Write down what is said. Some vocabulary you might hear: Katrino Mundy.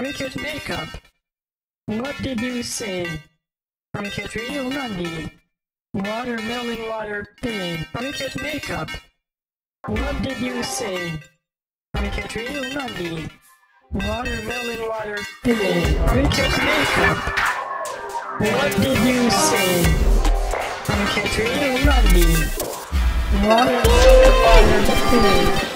Wicked Makeup. What did you say? From Katrino Mundy. Watermelon water pain. Wicked Makeup. What did you say? From Katrino Mundy. Watermelon water pain. Wicked Makeup. What did you say? From Katrino Mundy. Watermelon water pain.